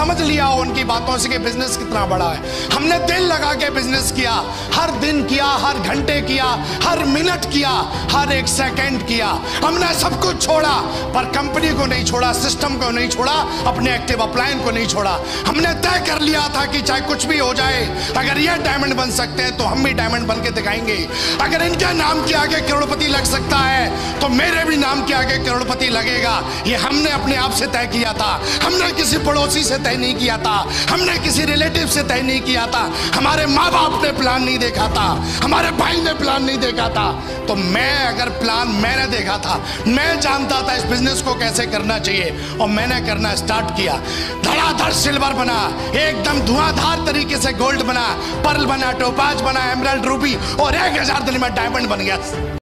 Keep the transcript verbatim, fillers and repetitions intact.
समझ लिया हो उनकी बातों से कि बिजनेस कितना बड़ा है। हमने दिल लगा के बिजनेस किया, हर दिन किया, हर घंटे किया, हर मिनट किया, हर एक सेकंड किया। हमने सब कुछ छोड़ा पर कंपनी को नहीं छोड़ा, सिस्टम को नहीं छोड़ा, अपने एक्टिव अपलायन को नहीं छोड़ा। हमने तय कर लिया था कि चाहे कुछ भी हो जाए, अगर ये डायमंड बन सकते हैं तो हम भी डायमंड बन के दिखाएंगे। अगर इनके नाम के आगे करोड़पति लग सकता है तो मेरे भी नाम के आगे करोड़पति लगेगा। ये हमने अपने आप से तय किया था, हमने किसी पड़ोसी से तय नहीं किया था, हमने किसी रिलेटिव से तय नहीं किया था, हमारे माँ बाप ने प्लान नहीं देखा था, हमारे भाई ने प्लान नहीं देखा था। तो मैं अगर प्लान मैंने देखा था, मैं जानता था इस बिजनेस को कैसे करना चाहिए और मैंने करना स्टार्ट किया। धड़ाधड़ सिल्वर बना, एकदम धुआंधार तरीके से गोल्ड बना, पर्ल बना, टोपाज बना, एमराल्ड, रूबी और एक हजार दिन में डायमंड बन गया।